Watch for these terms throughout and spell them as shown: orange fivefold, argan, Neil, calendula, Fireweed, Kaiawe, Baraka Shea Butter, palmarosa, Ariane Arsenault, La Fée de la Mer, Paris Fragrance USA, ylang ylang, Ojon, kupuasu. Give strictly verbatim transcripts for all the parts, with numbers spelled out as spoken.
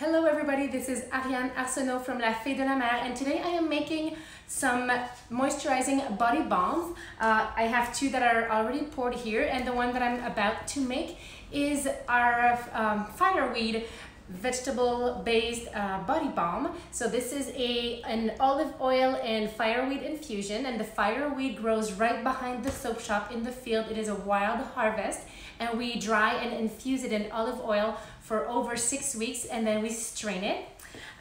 Hello everybody, this is Ariane Arsenault from La Fée de la Mer, and today I am making some moisturizing body balms. Uh, I have two that are already poured here, and the one that I'm about to make is our um, Fireweed vegetable-based uh, body balm. So this is a an olive oil and fireweed infusion, and the fireweed grows right behind the soap shop in the field. It is a wild harvest, and we dry and infuse it in olive oil for over six weeks, and then we strain it.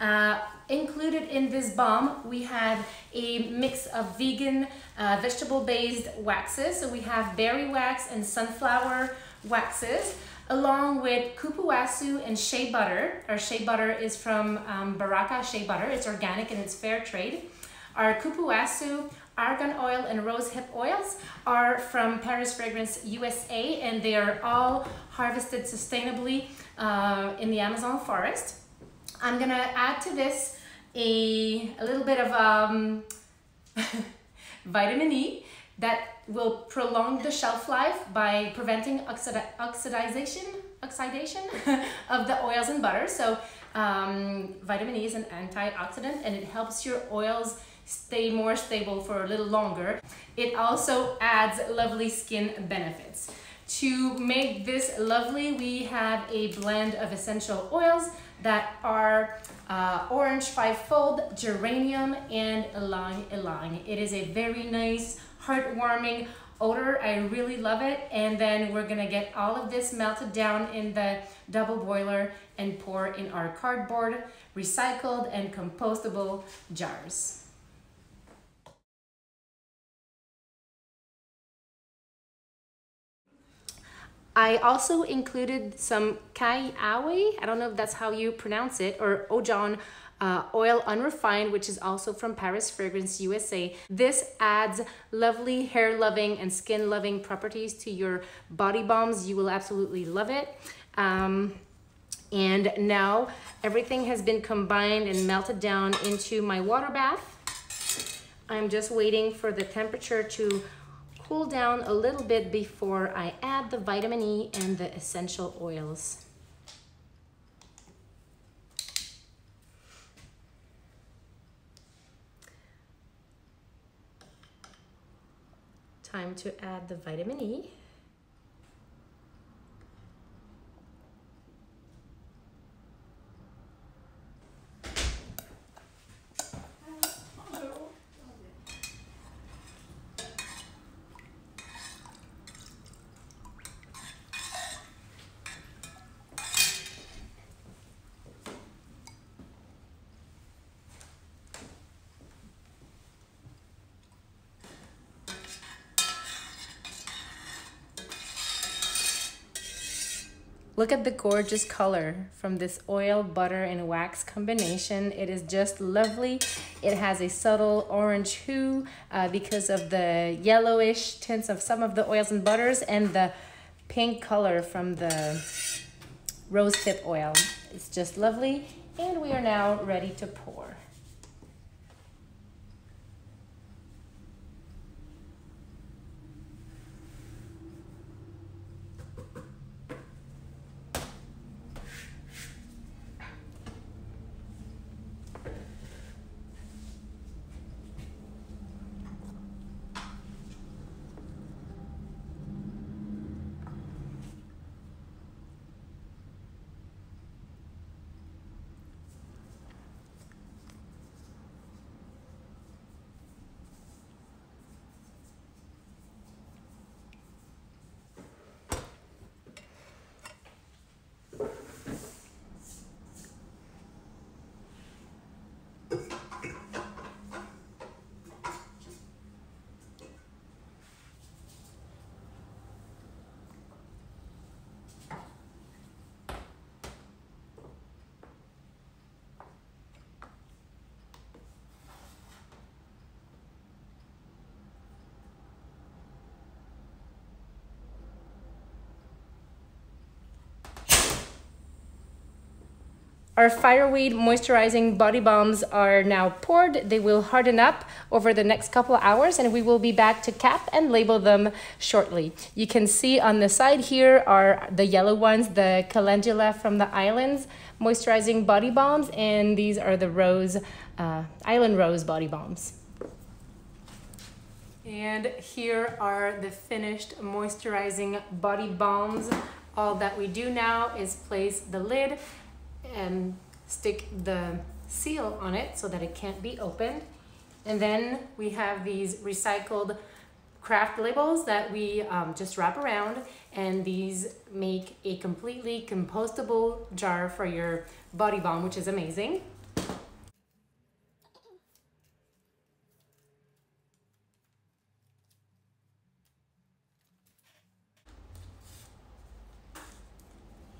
Uh, included in this balm, we have a mix of vegan uh, vegetable-based waxes. So we have berry wax and sunflower waxes, along with kupuasu and shea butter. Our shea butter is from um, Baraka Shea Butter. It's organic and it's fair trade. Our kupuasu, argan oil, and rose hip oils are from Paris Fragrance U S A, and they are all harvested sustainably uh, in the Amazon forest. I'm gonna add to this a, a little bit of um, vitamin E that will prolong the shelf life by preventing oxida oxidization, oxidation of the oils and butter. So um, vitamin E is an antioxidant, and it helps your oils stay more stable for a little longer. It also adds lovely skin benefits. To make this lovely, we have a blend of essential oils that are uh, orange fivefold, geranium, and ylang ylang. It is a very nice, heartwarming odor. I really love it. And then we're gonna get all of this melted down in the double boiler and pour in our cardboard, recycled, and compostable jars. I also included some Kaiawe, I don't know if that's how you pronounce it, or Ojon uh, oil unrefined, which is also from Paris Fragrance U S A. This adds lovely hair-loving and skin-loving properties to your body balms. You will absolutely love it. Um, and now everything has been combined and melted down into my water bath. I'm just waiting for the temperature to cool down a little bit before I add the vitamin E and the essential oils. Time to add the vitamin E. Look at the gorgeous color from this oil, butter, and wax combination. It is just lovely. It has a subtle orange hue uh, because of the yellowish tints of some of the oils and butters and the pink color from the rose tip oil. It's just lovely. And we are now ready to pour. Our Fireweed moisturizing body balms are now poured. They will harden up over the next couple of hours, and we will be back to cap and label them shortly. You can see on the side here are the yellow ones, the calendula from the islands moisturizing body balms, and these are the rose, uh, island rose body balms. And here are the finished moisturizing body balms. All that we do now is place the lid and stick the seal on it so that it can't be opened. And then we have these recycled craft labels that we um, just wrap around, and these make a completely compostable jar for your body balm, which is amazing.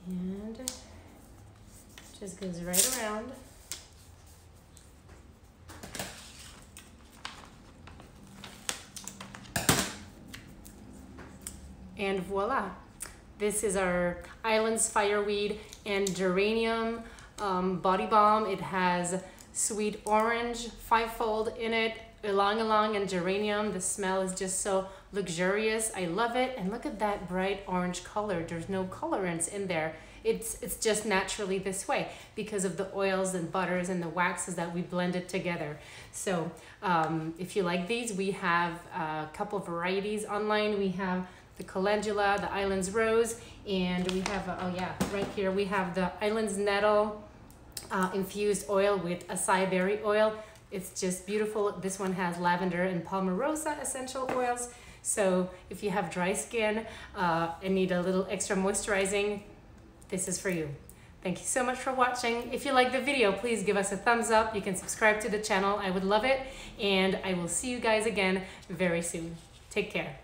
And just goes right around. And voila, this is our Islands Fireweed and Geranium um, body balm. It has sweet orange fivefold in it, ylang ylang and geranium. The smell is just so luxurious. I love it. And look at that bright orange color. There's no colorants in there. It's, it's just naturally this way because of the oils and butters and the waxes that we blended together. So um, if you like these, we have a couple varieties online. We have the calendula, the island's rose, and we have, a, oh yeah, right here, we have the island's nettle uh, infused oil with acai berry oil. It's just beautiful. This one has lavender and palmarosa essential oils. So if you have dry skin uh, and need a little extra moisturizing, this is for you. Thank you so much for watching. If you like the video, please give us a thumbs up. You can subscribe to the channel. I would love it. And I will see you guys again very soon. Take care.